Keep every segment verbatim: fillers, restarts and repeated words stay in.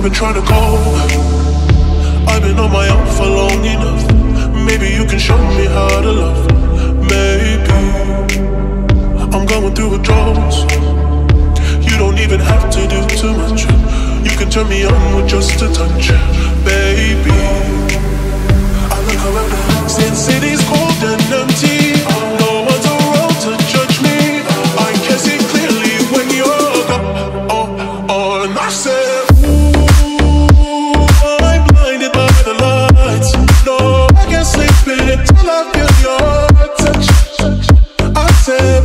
I've been trying to go. I've been on my own for long enough. Maybe you can show me how to love. Maybe I'm going through withdrawals. You don't even have to do too much. You can turn me on with just a touch. Baby, I look around. Since it is cold and empty, no one's around to judge me. I can see clearly when you're gone. Oh, oh, and I said, ooh, I'm blinded by the lights. No, I can't sleep until I feel your touch. I said,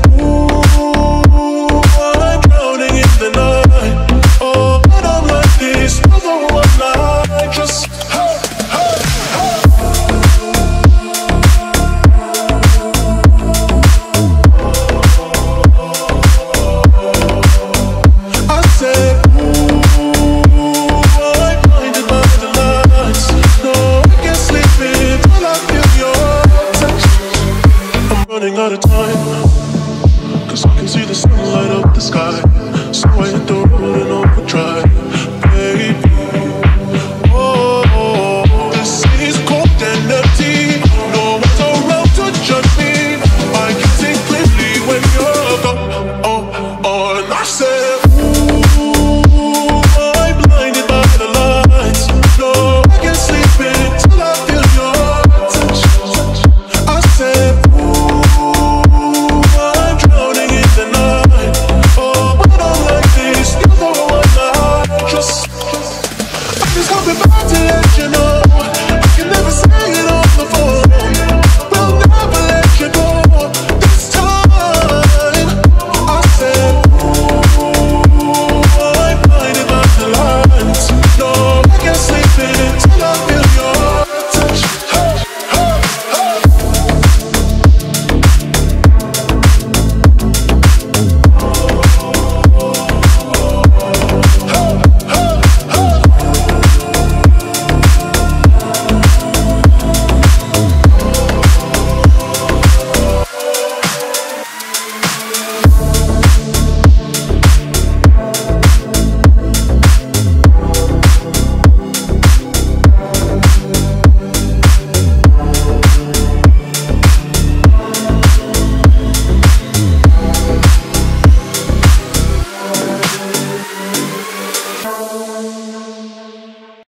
out of time, cause I can see the sun light up the sky. So I hit the road and overdrive.